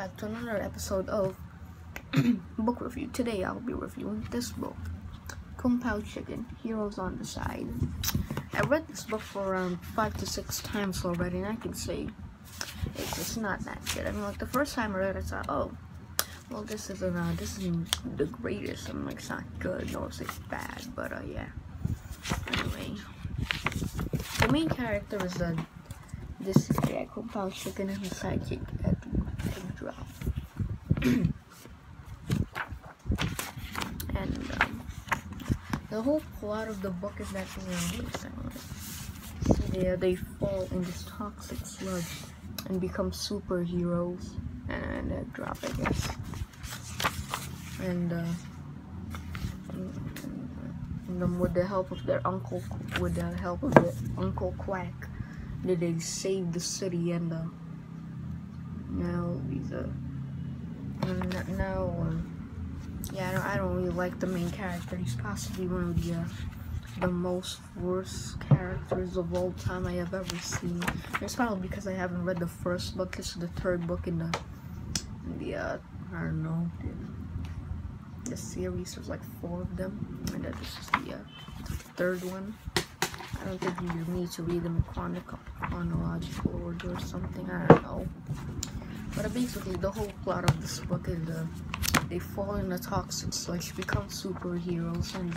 back to another episode of book review. Today I'll be reviewing this book, Kung Pao Chicken Heroes on the Side. I read this book for around 5 to 6 times already, and I can say it's just not that good. I mean, like, the first time I read it, I thought, oh, well, this isn't the greatest. I'm like, it's not good, nor is it bad, but yeah. Anyway, the main character is this guy, Kung Pao Chicken, and his sidekick at the drop. And the whole plot of the book is that they fall in this toxic sludge and become superheroes, and drop, I guess. And with the help of their uncle Quack, did they save the city, and I don't really like the main character. He's possibly one of the most worst characters of all time I have ever seen. It's probably because I haven't read the first book. This is the third book in the I don't know, the series. There's like 4 of them, and this is the third one. I don't think you need to read them in chronological order or something, I don't know. But basically, the whole plot of this book is they fall in a toxic sludge, become superheroes, and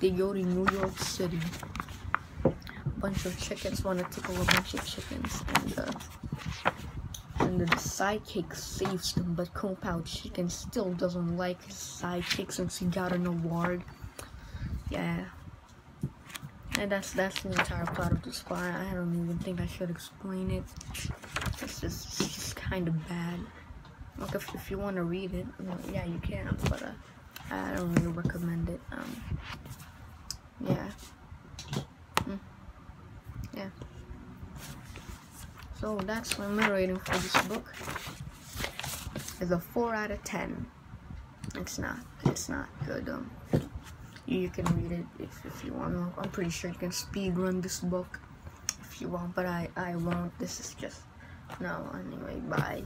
they go to New York City. A bunch of chickens want to tickle a bunch of chickens, and the sidekick saves them, but Kung Pao Chicken still doesn't like his sidekick since he got an award. Yeah. And that's the entire plot of this plot. I don't even think I should explain it. It's just kind of bad. Like, if you want to read it, well, yeah, you can, but I don't really recommend it. Yeah. Yeah. So that's my rating for this book. It's a 4 out of 10. It's not good. You can read it if you want. I'm pretty sure you can speed run this book if you want, but I won't. Anyway, bye.